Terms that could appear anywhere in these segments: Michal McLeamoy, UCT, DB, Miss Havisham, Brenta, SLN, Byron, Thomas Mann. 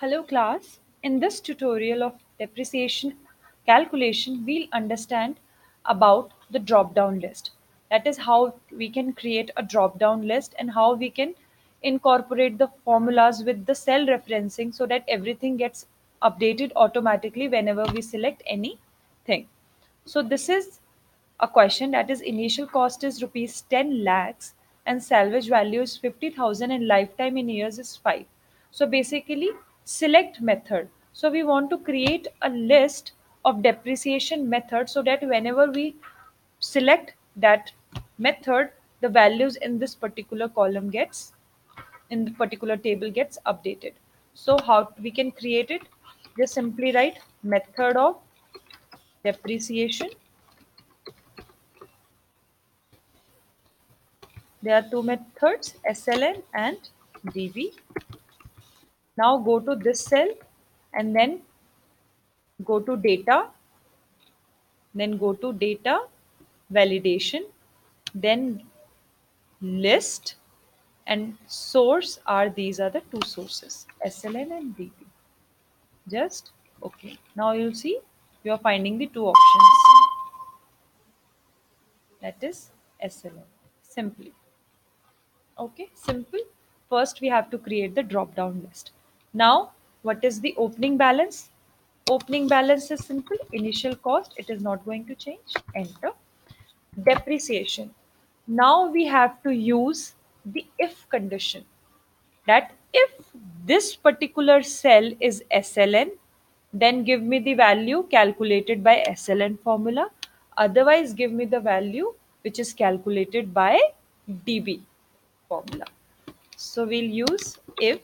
Hello class, in this tutorial of depreciation calculation, we'll understand about the drop-down list. That is how we can create a drop-down list and how we can incorporate the formulas with the cell referencing so that everything gets updated automatically whenever we select anything. So this is a question that is initial cost is rupees 10 lakhs and salvage value is 50,000 and lifetime in years is 5. So basically select method. So we want to create a list of depreciation methods so that whenever we select that method, the values in this particular column gets, in the particular table gets updated. So how we can create it? Just simply write method of depreciation. There are two methods, SLN and DB. Now go to this cell and then go to data, then go to data validation, then list and source are, these are the two sources, SLN and DB. Just okay. Now you'll see you are finding the two options. That is SLN. Simply. Okay, simple. First we have to create the drop down list. Now, what is the opening balance? Opening balance is simple. Initial cost, it is not going to change. Enter. Depreciation. Now we have to use the if condition. That if this particular cell is SLN, then give me the value calculated by SLN formula. Otherwise, give me the value which is calculated by DB formula. So we'll use if.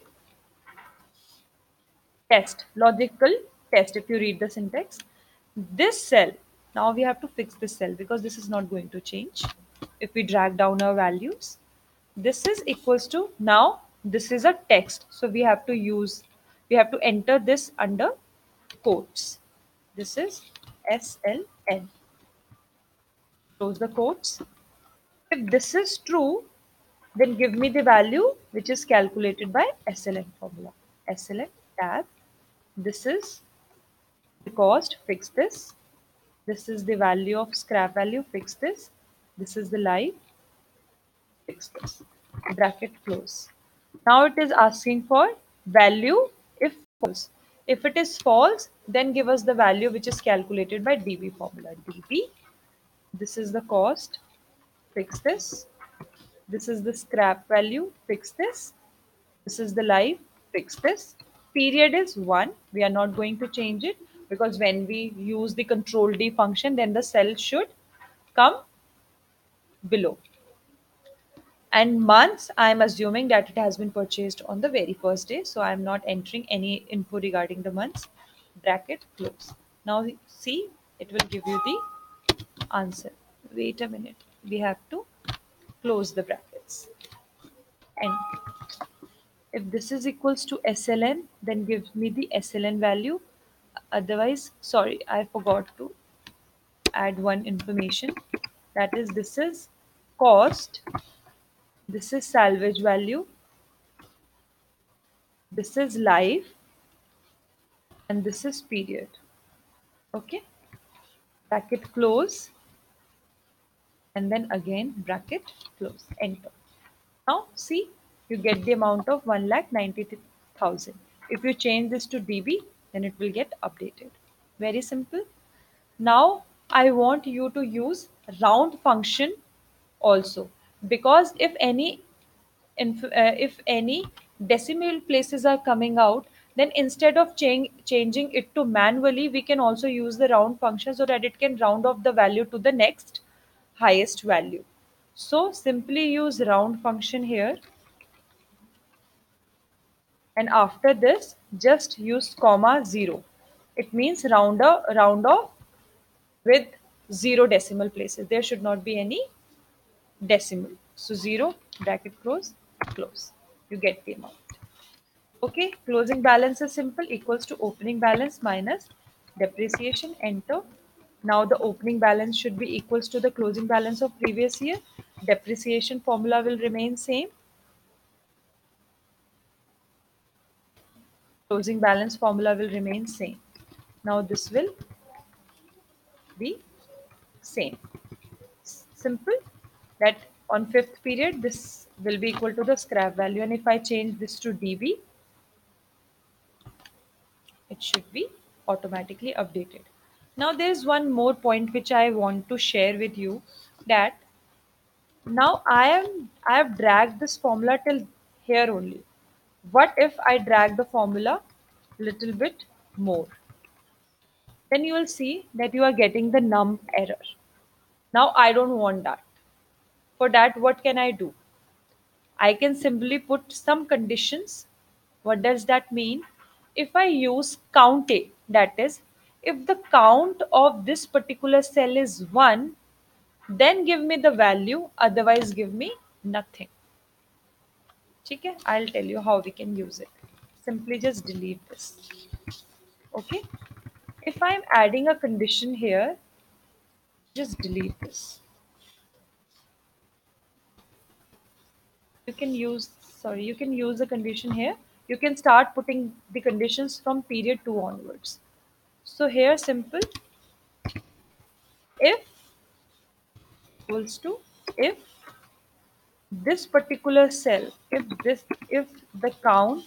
Test, logical test, if you read the syntax. This cell, now we have to fix this cell because this is not going to change if we drag down our values. This is equals to, now this is a text. So we have to use, we have to enter this under quotes. This is SLN. Close the quotes. If this is true, then give me the value which is calculated by SLN formula. SLN tab. This is the cost, fix this. This is the value of scrap value, fix this. This is the life, fix this. Bracket close. Now it is asking for value if false. If it is false, then give us the value which is calculated by DB formula. DB, this is the cost, fix this. This is the scrap value, fix this. This is the life, fix this. Period is 1. We are not going to change it because when we use the control D function, then the cell should come below. And months, I am assuming that it has been purchased on the very first day. So I am not entering any info regarding the months. Bracket close. Now see, it will give you the answer. Wait a minute. We have to close the brackets. And if this is equals to SLN, then give me the SLN value. Otherwise, sorry, I forgot to add one information. That is, this is cost. This is salvage value. This is life. And this is period. Okay. Bracket close. And then again, bracket close. Enter. Now, see. You get the amount of 1,93,000. If you change this to DB, then it will get updated. Very simple. Now, I want you to use round function also, because if any decimal places are coming out, then instead of changing it to manually, we can also use the round function so that it can round off the value to the next highest value. So simply use round function here. And after this, just use comma 0. It means round off with 0 decimal places. There should not be any decimal. So 0, bracket close, close. You get the amount. Okay, closing balance is simple. Equals to opening balance minus depreciation. Enter. Now the opening balance should be equals to the closing balance of previous year. Depreciation formula will remain same. Closing balance formula will remain same. Now this will be same. Simple, that on fifth period this will be equal to the scrap value, and if I change this to DB, it should be automatically updated. Now there is one more point which I want to share with you, that now I have dragged this formula till here only. What if I drag the formula little bit more? Then you will see that you are getting the num error. Now I don't want that. For that, what can I do? I can simply put some conditions. What does that mean? If I use count A, that is, if the count of this particular cell is 1, then give me the value, otherwise give me nothing. Okay, I'll tell you how we can use it. Simply just delete this. Okay, if I'm adding a condition here, just delete this. You can use the condition here. You can start putting the conditions from period 2 onwards. So here simple, if equals to, if this particular cell, if the count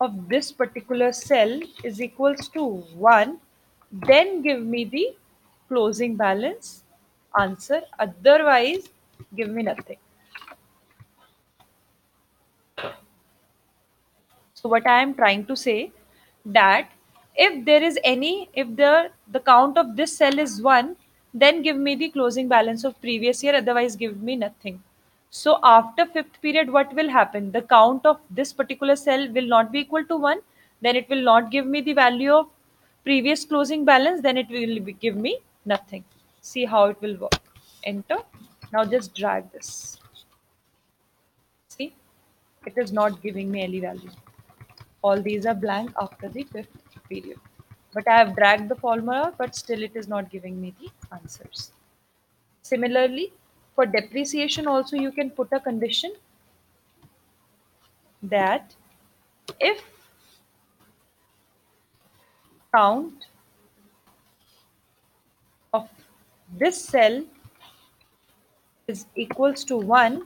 of this particular cell is equals to 1, then give me the closing balance answer, otherwise give me nothing. So what I am trying to say, that if there is any, if the count of this cell is 1, then give me the closing balance of previous year, otherwise give me nothing. So after fifth period, what will happen? The count of this particular cell will not be equal to 1, then it will not give me the value of previous closing balance, then it will give me nothing. See how it will work. Enter. Now just drag this. See, it is not giving me any value. All these are blank after the fifth period. But I have dragged the formula, but still it is not giving me the answers. Similarly, for depreciation also you can put a condition that if count of this cell is equals to 1,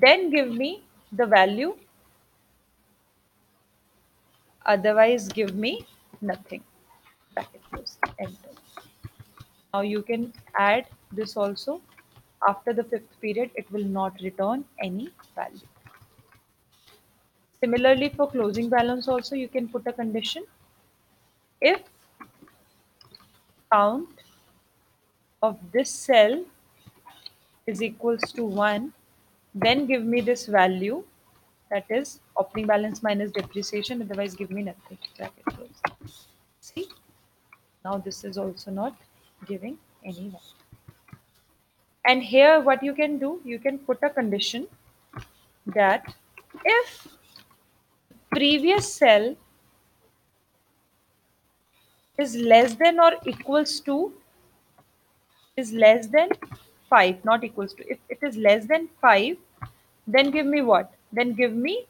then give me the value, otherwise give me nothing. Bracket close. Enter. Now you can add this also. After the fifth period, it will not return any value. Similarly, for closing balance also, you can put a condition. If count of this cell is equals to 1, then give me this value, that is opening balance minus depreciation, otherwise give me nothing. Bracket close. See, now this is also not giving any value. And here what you can do, you can put a condition that if previous cell is less than or equals to, is less than 5, not equals to, if it is less than 5, then give me what? Then give me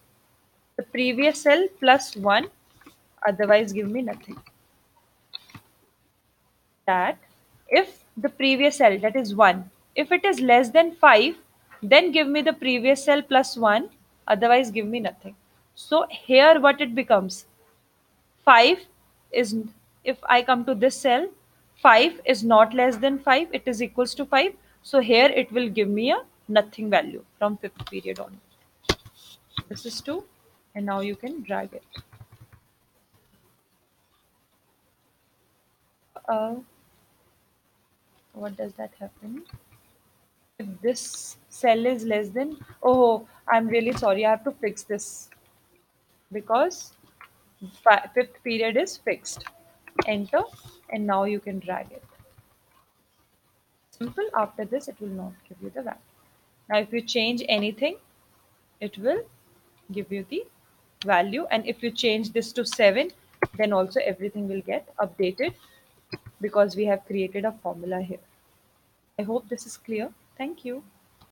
the previous cell plus 1, otherwise give me nothing. That if the previous cell, that is 1, if it is less than 5, then give me the previous cell plus 1, otherwise give me nothing. So here what it becomes, 5 is, if I come to this cell, 5 is not less than 5, it is equals to 5. So here it will give me a nothing value from fifth period on. This is 2, and now you can drag it. What does that happen? If this cell is less than, oh, I'm really sorry, I have to fix this because fifth period is fixed. Enter, and now you can drag it. Simple, after this it will not give you the value. Now if you change anything, it will give you the value, and if you change this to 7, then also everything will get updated because we have created a formula here. I hope this is clear. Thank you.